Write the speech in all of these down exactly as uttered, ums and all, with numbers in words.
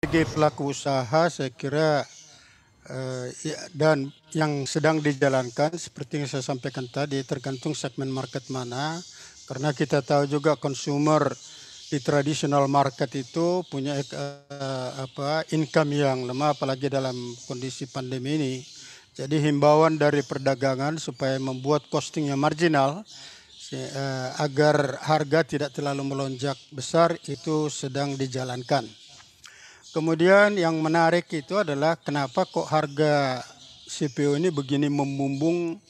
Bagi pelaku usaha saya kira eh, dan yang sedang dijalankan seperti yang saya sampaikan tadi tergantung segmen market mana, karena kita tahu juga consumer di traditional market itu punya eh, apa income yang lemah apalagi dalam kondisi pandemi ini. Jadi himbauan dari perdagangan supaya membuat costingnya marginal eh, agar harga tidak terlalu melonjak besar itu sedang dijalankan. Kemudian yang menarik itu adalah kenapa kok harga C P O ini begini membumbung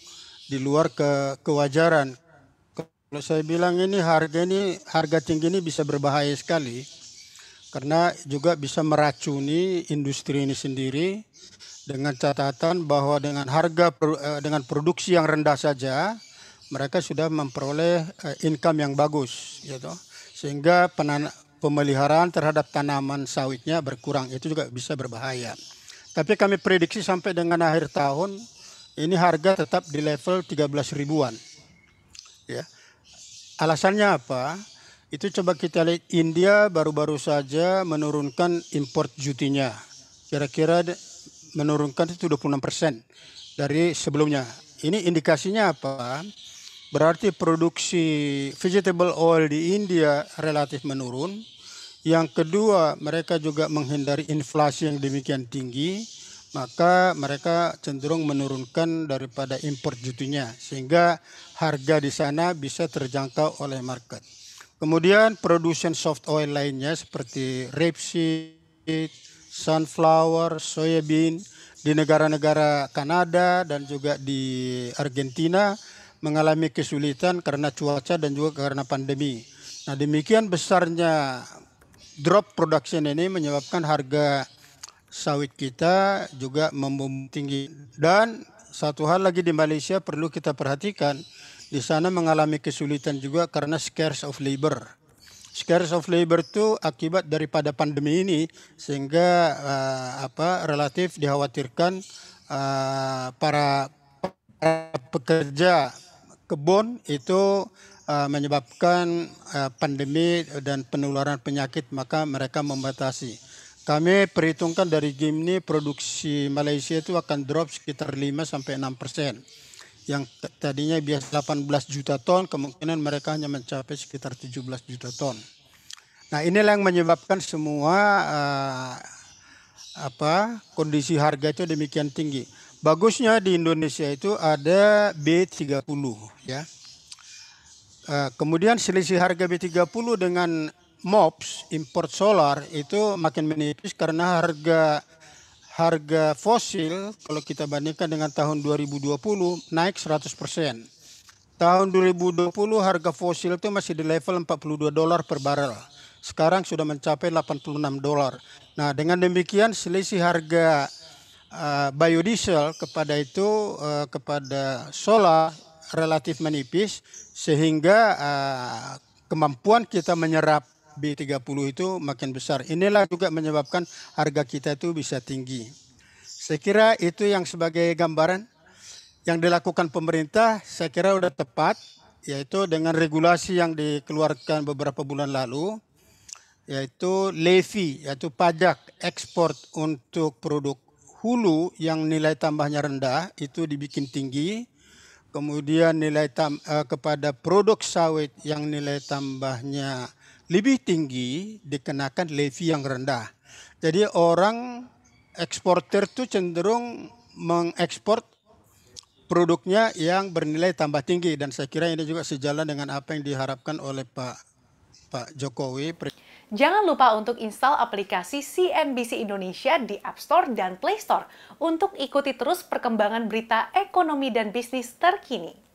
di luar ke kewajaran. Kalau saya bilang ini harga ini harga tinggi ini bisa berbahaya sekali karena juga bisa meracuni industri ini sendiri, dengan catatan bahwa dengan harga dengan produksi yang rendah saja mereka sudah memperoleh income yang bagus, gitu. Sehingga penan Pemeliharaan terhadap tanaman sawitnya berkurang, itu juga bisa berbahaya. Tapi kami prediksi sampai dengan akhir tahun ini harga tetap di level tiga belas ribuan. Ya. Alasannya apa? Itu coba kita lihat, India baru-baru saja menurunkan import jutinya. Kira-kira menurunkan itu dua puluh enam persen dari sebelumnya. Ini indikasinya apa? Berarti produksi vegetable oil di India relatif menurun. Yang kedua, mereka juga menghindari inflasi yang demikian tinggi, maka mereka cenderung menurunkan daripada impor jutinya, sehingga harga di sana bisa terjangkau oleh market. Kemudian produsen soft oil lainnya seperti rapeseed, sunflower, soybean di negara-negara Kanada dan juga di Argentina mengalami kesulitan karena cuaca dan juga karena pandemi. Nah, demikian besarnya drop production ini menyebabkan harga sawit kita juga membumbung tinggi. Dan satu hal lagi di Malaysia perlu kita perhatikan, di sana mengalami kesulitan juga karena scarce of labor. Scarce of labor itu akibat daripada pandemi ini, sehingga uh, apa relatif dikhawatirkan uh, para, para pekerja kebun itu uh, menyebabkan uh, pandemi dan penularan penyakit, maka mereka membatasi. Kami perhitungkan dari Jimny produksi Malaysia itu akan drop sekitar lima sampai enam persen. Yang tadinya biasa delapan belas juta ton, kemungkinan mereka hanya mencapai sekitar tujuh belas juta ton. Nah, inilah yang menyebabkan semua uh, apa kondisi harga itu demikian tinggi. Bagusnya di Indonesia itu ada B tiga puluh, ya. Kemudian selisih harga B tiga puluh dengan M O P S import solar itu makin menipis karena harga harga fosil kalau kita bandingkan dengan tahun dua ribu dua puluh naik seratus persen. Tahun dua ribu dua puluh harga fosil itu masih di level empat puluh dua dolar per barel. Sekarang sudah mencapai delapan puluh enam dolar. Nah, dengan demikian selisih harga Uh, biodiesel kepada itu uh, kepada solar relatif menipis, sehingga uh, kemampuan kita menyerap B tiga puluh itu makin besar. Inilah juga menyebabkan harga kita itu bisa tinggi. Saya kira itu yang sebagai gambaran yang dilakukan pemerintah, saya kira sudah tepat, yaitu dengan regulasi yang dikeluarkan beberapa bulan lalu, yaitu levy, yaitu pajak ekspor untuk produk hulu yang nilai tambahnya rendah itu dibikin tinggi, kemudian nilai tam, eh, kepada produk sawit yang nilai tambahnya lebih tinggi dikenakan levy yang rendah. Jadi orang eksportir itu cenderung mengekspor produknya yang bernilai tambah tinggi, dan saya kira ini juga sejalan dengan apa yang diharapkan oleh Pak Pak Jokowi. Jangan lupa untuk install aplikasi C N B C Indonesia di App Store dan Play Store untuk ikuti terus perkembangan berita ekonomi dan bisnis terkini.